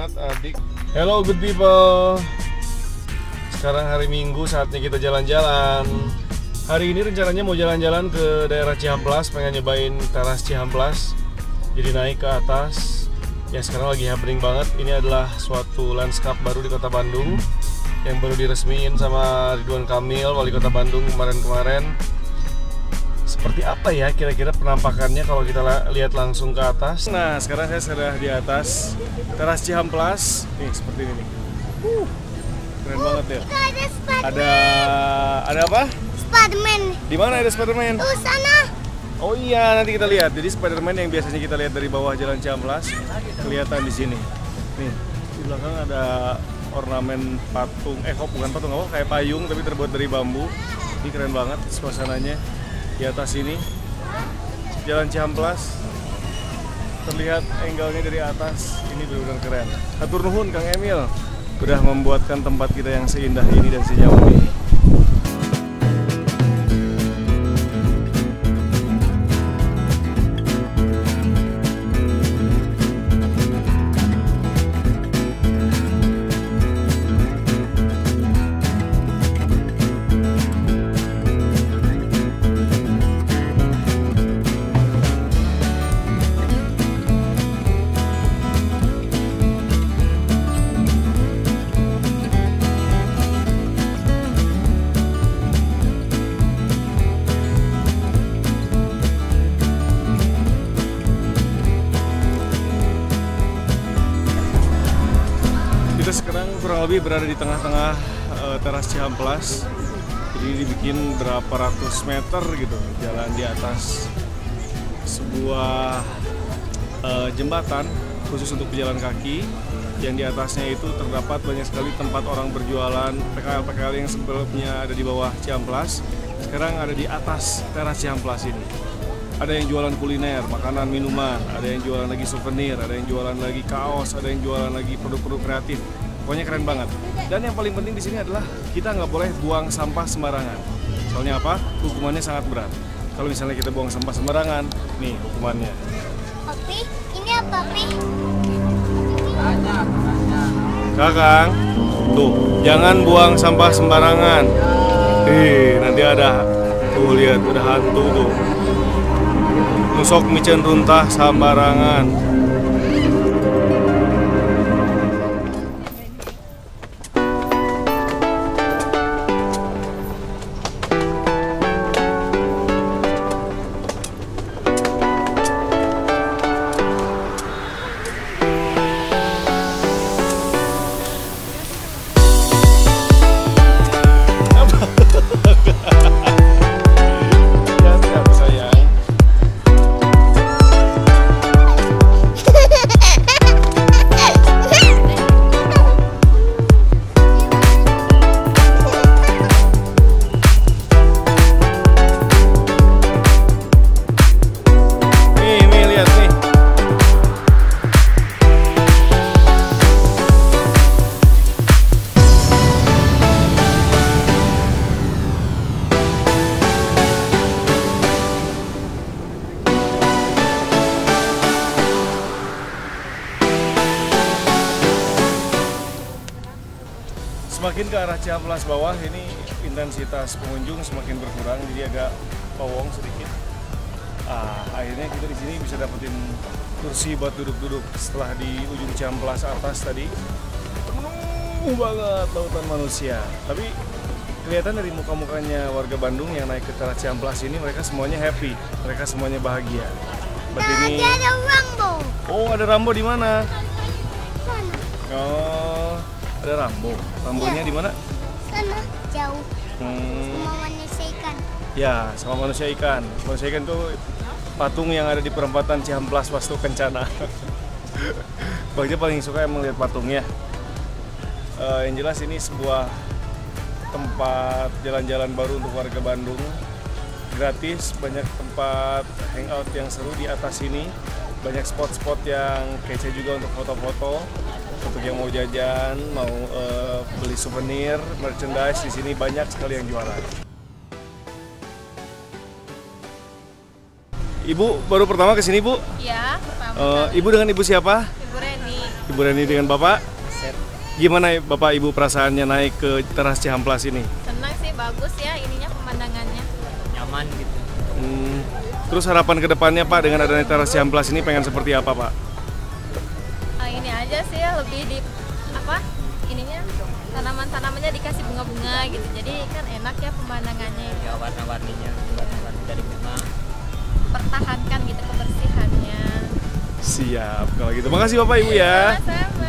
banget adik. Hello good people. Sekarang hari Minggu, saatnya kita jalan-jalan. Hari ini rencananya mau jalan-jalan ke daerah Cihampelas, pengen nyobain teras Cihampelas. Jadi naik ke atas. Ya sekarang lagi happening banget. Ini adalah suatu lanskap baru di kota Bandung yang baru diresmiin sama Ridwan Kamil, wali kota Bandung kemarin-kemarin. Seperti apa ya kira-kira penampakannya kalau kita lihat langsung ke atas. Nah sekarang saya sudah di atas teras Cihampelas. Nih seperti ini nih. Keren banget ya. Ada Spiderman. Ada apa? Spiderman. Di mana ada Spiderman? Di sana. Oh iya, nanti kita lihat. Jadi Spiderman yang biasanya kita lihat dari bawah jalan Cihampelas kelihatan di sini. Nih di belakang ada ornamen patung. Bukan patung apa? Kayak payung tapi terbuat dari bambu. Ini keren banget suasananya. Di atas ini, jalan Cihampelas terlihat angle-nya dari atas, ini benar-benar keren. Hatur nuhun Kang Emil, udah membuatkan tempat kita yang seindah ini dan sejauh ini. Sekarang kurang lebih berada di tengah-tengah teras Cihampelas. Jadi dibikin berapa ratus meter gitu jalan di atas sebuah jembatan khusus untuk pejalan kaki. Yang di atasnya itu terdapat banyak sekali tempat orang berjualan, PKL-PKL yang sebelumnya ada di bawah Cihampelas sekarang ada di atas teras Cihampelas ini. Ada yang jualan kuliner, makanan, minuman, ada yang jualan lagi souvenir, ada yang jualan lagi kaos, ada yang jualan lagi produk-produk kreatif. Pokoknya keren banget. Dan yang paling penting di sini adalah kita nggak boleh buang sampah sembarangan. Soalnya apa? Hukumannya sangat berat. Kalau misalnya kita buang sampah sembarangan, nih hukumannya. Papi, ini apa, Papi? Kakang, tuh, jangan buang sampah sembarangan. Nanti ada, tuh lihat, udah hantu tuh. Nusok micen runtah sembarangan. Semakin ke arah Cihampelas bawah, ini intensitas pengunjung semakin berkurang, jadi agak powong sedikit. Akhirnya kita di sini bisa dapetin kursi buat duduk-duduk setelah di ujung Cihampelas atas tadi. Penuh banget lautan manusia. Tapi kelihatan dari muka-mukanya warga Bandung yang naik ke teras Cihampelas ini, mereka semuanya happy, mereka semuanya bahagia. Berarti ini ada Rambo. Oh, ada Rambo di mana? Oh. Ada Rambo. Rambonya ya. Di mana? Sana, jauh. Sama manusia ikan. Ya, sama manusia ikan. Manusia ikan tuh patung yang ada di perempatan Cihampelas Wastu Kencana. Bagja paling suka emang lihat patungnya. Yang jelas ini sebuah tempat jalan-jalan baru untuk warga Bandung. Gratis, banyak tempat hangout yang seru di atas ini. Banyak spot-spot yang kece juga untuk foto-foto. Untuk yang mau jajan, mau beli souvenir, merchandise, di sini banyak sekali yang jualan. Ibu baru pertama ke sini, Bu? Iya, pertama. Ibu dengan ibu siapa? Ibu Reni. liburan ini dengan Bapak. Gimana Bapak Ibu perasaannya naik ke teras Cihampelas ini? Senang sih, bagus ya ininya pemandangannya. Nyaman gitu. Terus harapan kedepannya Pak dengan adanya teras Cihampelas ini pengen seperti apa Pak? Ini aja sih ya, lebih di apa ininya tanaman-tanamannya dikasih bunga-bunga gitu, jadi kan enak ya pemandangannya. Ya warna-warninya, warna-warni dari bunga. Pertahankan gitu kebersihannya. Siap kalau gitu. Makasih Bapak Ibu ya.